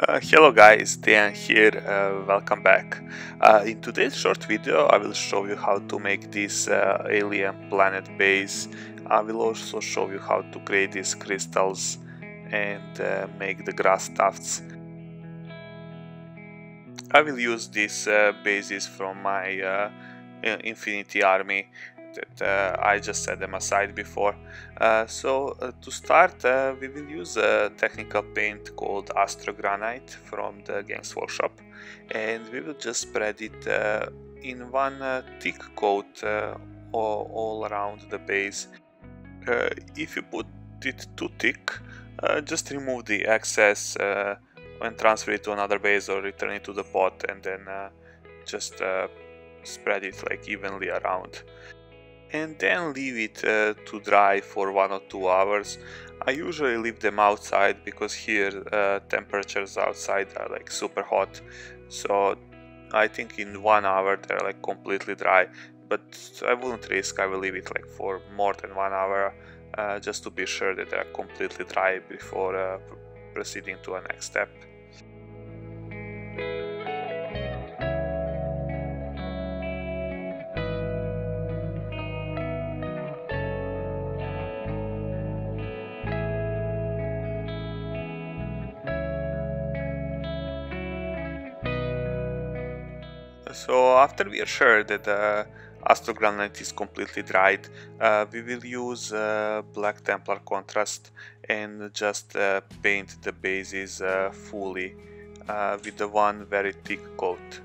Hello guys, Dejan here, welcome back. In today's short video I will show you how to make this alien planet base. I will also show you how to create these crystals and make the grass tufts. I will use these bases from my Infinity Army that I just set them aside before. To start, we will use a technical paint called Astrogranite from the Games Workshop, and we will just spread it in one thick coat all around the base. If you put it too thick, just remove the excess and transfer it to another base or return it to the pot, and then just spread it like evenly around. And then leave it to dry for 1 or 2 hours. I usually leave them outside because here temperatures outside are like super hot, so I think in 1 hour they're like completely dry, but I wouldn't risk. I will leave it like for more than 1 hour just to be sure that they're completely dry before proceeding to a next step. So after we are sure that the Astrogranite is completely dried, we will use Black Templar Contrast and just paint the bases fully with the one very thick coat.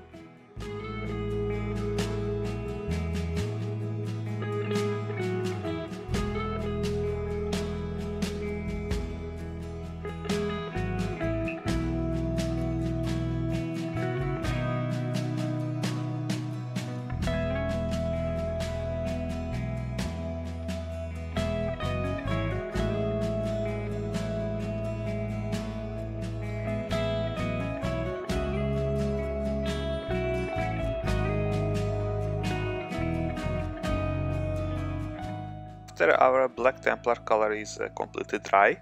After our Black Templar color is completely dry,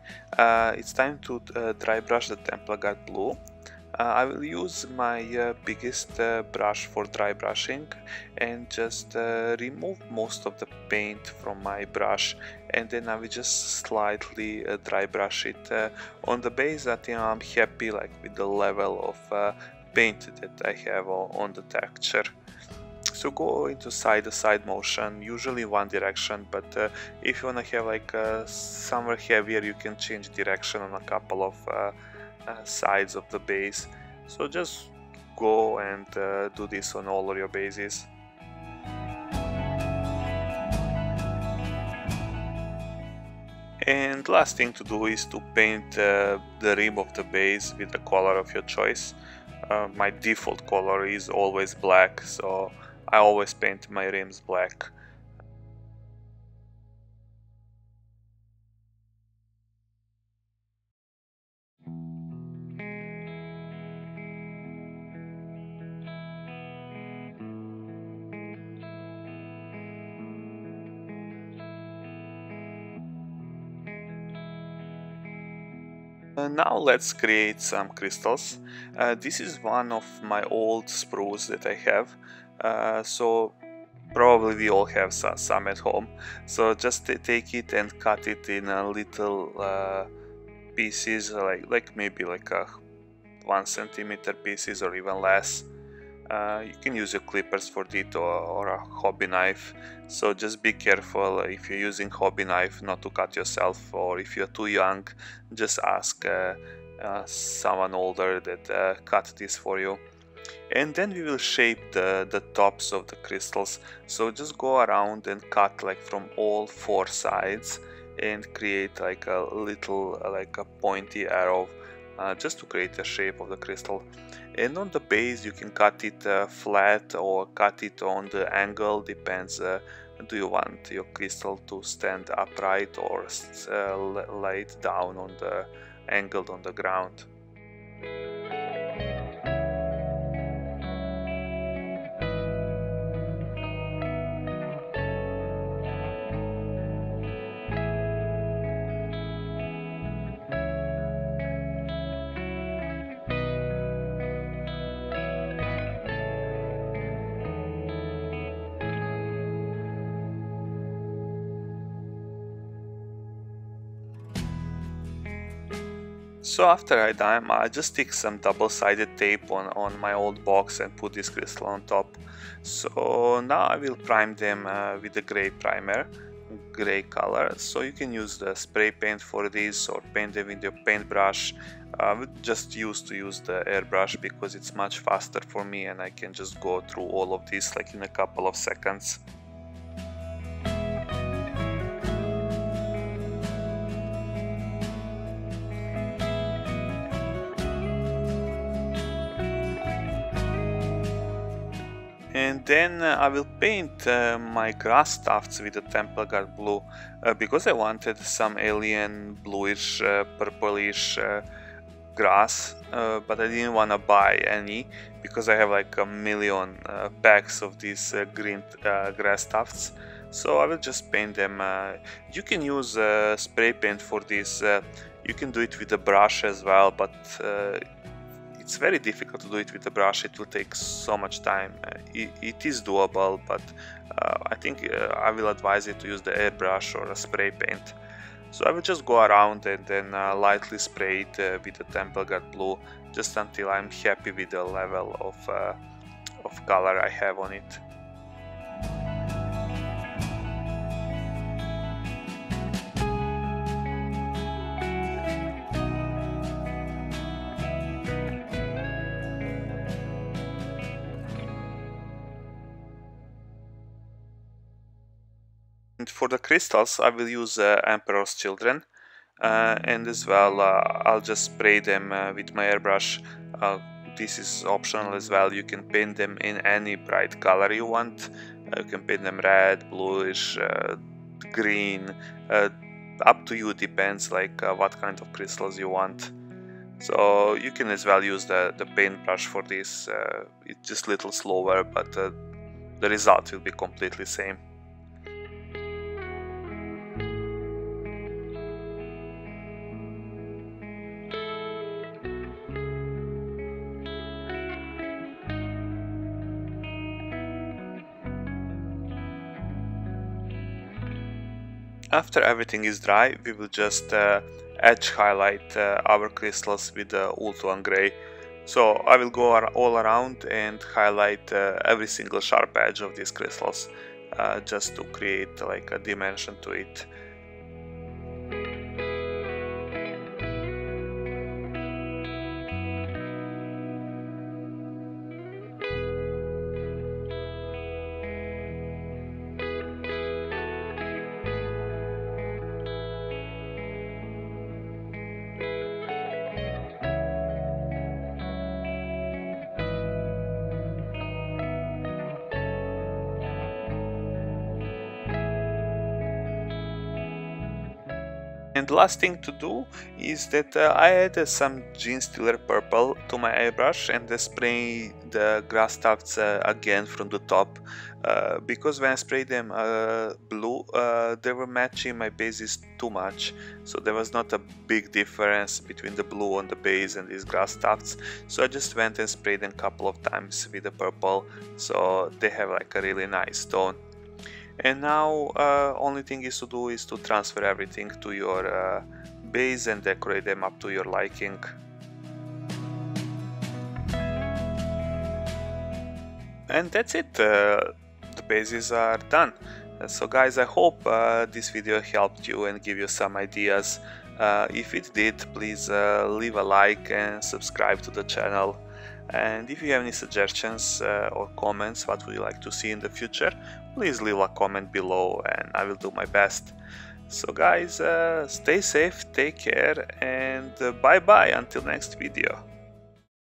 it's time to dry brush the Templar Guard Blue. I will use my biggest brush for dry brushing and just remove most of the paint from my brush, and then I will just slightly dry brush it on the base. I think I'm happy like with the level of paint that I have on the texture. So go into side-to-side motion, usually one direction, but if you wanna have like somewhere heavier, you can change direction on a couple of sides of the base. So just go and do this on all of your bases. And last thing to do is to paint the rim of the base with the color of your choice. My default color is always black, so I always paint my rims black. Now let's create some crystals. This is one of my old sprues that I have. So probably we all have some at home, so just take it and cut it in a little pieces, like maybe like a 1 centimeter pieces or even less. You can use your clippers for it or a hobby knife, so just be careful if you're using hobby knife not to cut yourself, or if you're too young, just ask someone older that cut this for you. And then we will shape the tops of the crystals, so just go around and cut like from all 4 sides and create like a little like a pointy arrow just to create the shape of the crystal. And on the base you can cut it flat or cut it on the angle, depends do you want your crystal to stand upright or lay it down on the angled on the ground. So after I dime, I just stick some double-sided tape on my old box and put this crystal on top. So now I will prime them with the gray primer, gray color. So you can use the spray paint for this or paint them with your paintbrush. I would just use the airbrush because it's much faster for me and I can just go through all of this like in a couple of seconds. And then I will paint my grass tufts with the Templar Guard Blue because I wanted some alien bluish, purplish grass, but I didn't want to buy any because I have like a million packs of these green grass tufts. So I will just paint them. You can use spray paint for this. You can do it with a brush as well, but it's very difficult to do it with a brush, it will take so much time. It is doable, but I think I will advise you to use the airbrush or a spray paint. So I will just go around and then lightly spray it with the Templar Guard Blue, just until I'm happy with the level of color I have on it. For the crystals I will use Emperor's Children and as well I'll just spray them with my airbrush. This is optional as well, you can paint them in any bright color you want. You can paint them red, bluish, green, up to you, depends like what kind of crystals you want. So you can as well use the paintbrush for this, it's just a little slower, but the result will be completely same. After everything is dry, we will just edge highlight our crystals with the Ulthuan gray. So I will go all around and highlight every single sharp edge of these crystals, just to create like a dimension to it. And last thing to do is that I added some Genestealer purple to my airbrush and spray the grass tufts again from the top, because when I sprayed them blue they were matching my bases too much, so there was not a big difference between the blue on the base and these grass tufts, so I just went and sprayed them a couple of times with the purple, so they have like a really nice tone. And now only thing is to do is to transfer everything to your base and decorate them up to your liking. And that's it, the bases are done. So guys, I hope this video helped you and give you some ideas. If it did, please leave a like and subscribe to the channel. And if you have any suggestions or comments, what would you like to see in the future, please leave a comment below and I will do my best. So guys, stay safe, take care and bye bye until next video.